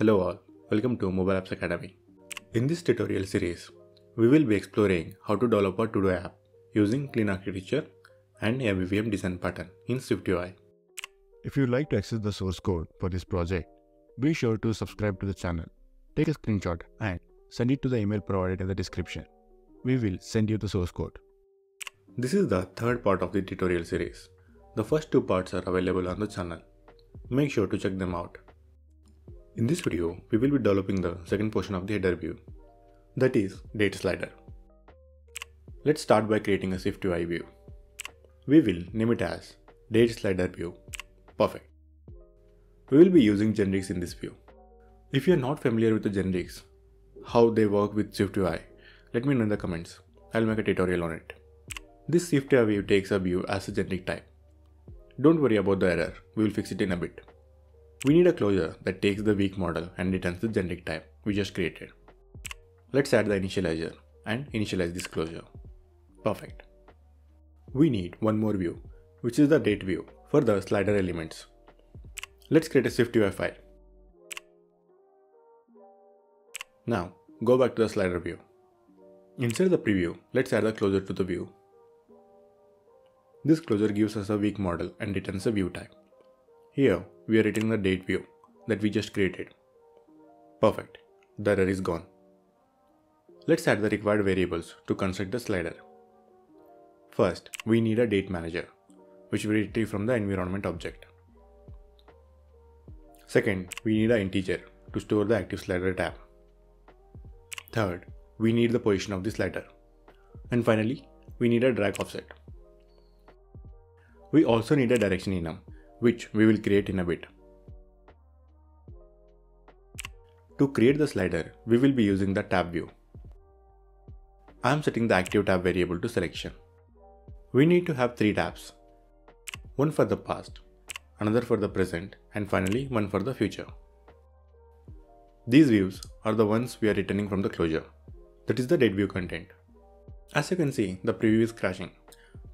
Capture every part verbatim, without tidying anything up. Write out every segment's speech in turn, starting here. Hello all, welcome to Mobile Apps Academy. In this tutorial series, we will be exploring how to develop a Todo app using clean architecture and M V V M design pattern in SwiftUI. If you'd like to access the source code for this project, be sure to subscribe to the channel, take a screenshot and send it to the email provided in the description. We will send you the source code. This is the third part of the tutorial series. The first two parts are available on the channel. Make sure to check them out. In this video, we will be developing the second portion of the header view, that is, date slider. Let's start by creating a SwiftUI view. We will name it as date slider view. Perfect. We will be using generics in this view. If you are not familiar with the generics, how they work with SwiftUI, let me know in the comments. I'll make a tutorial on it. This SwiftUI view takes a view as a generic type. Don't worry about the error, we will fix it in a bit. We need a closure that takes the weak model and returns the generic type we just created. Let's add the initializer and initialize this closure. Perfect. We need one more view, which is the date view for the slider elements. Let's create a SwiftUI file. Now go back to the slider view. Inside the preview, let's add the closure to the view. This closure gives us a weak model and returns a view type. Here, we are returning the date view that we just created. Perfect, the error is gone. Let's add the required variables to construct the slider. First, we need a date manager, which we retrieve from the environment object. Second, we need an integer to store the active slider tab. Third, we need the position of the slider. And finally, we need a drag offset. We also need a direction enum, which we will create in a bit. To create the slider, we will be using the tab view. I am setting the active tab variable to selection. We need to have three tabs, one for the past, another for the present, and finally one for the future. These views are the ones we are returning from the closure, that is the date view content. As you can see, the preview is crashing.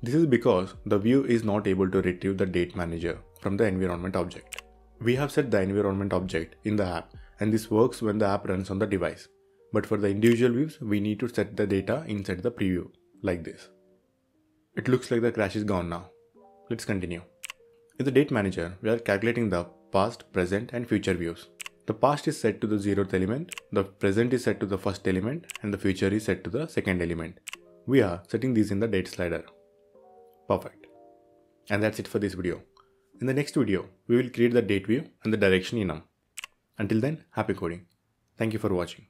This is because the view is not able to retrieve the date manager from the environment object. We have set the environment object in the app and this works when the app runs on the device. But for the individual views, we need to set the data inside the preview, like this. It looks like the crash is gone now. Let's continue. In the date manager, we are calculating the past, present and future views. The past is set to the zeroth element, the present is set to the first element and the future is set to the second element. We are setting these in the date slider. Perfect. And that's it for this video. In the next video, we will create the date view and the direction enum. Until then, happy coding. Thank you for watching.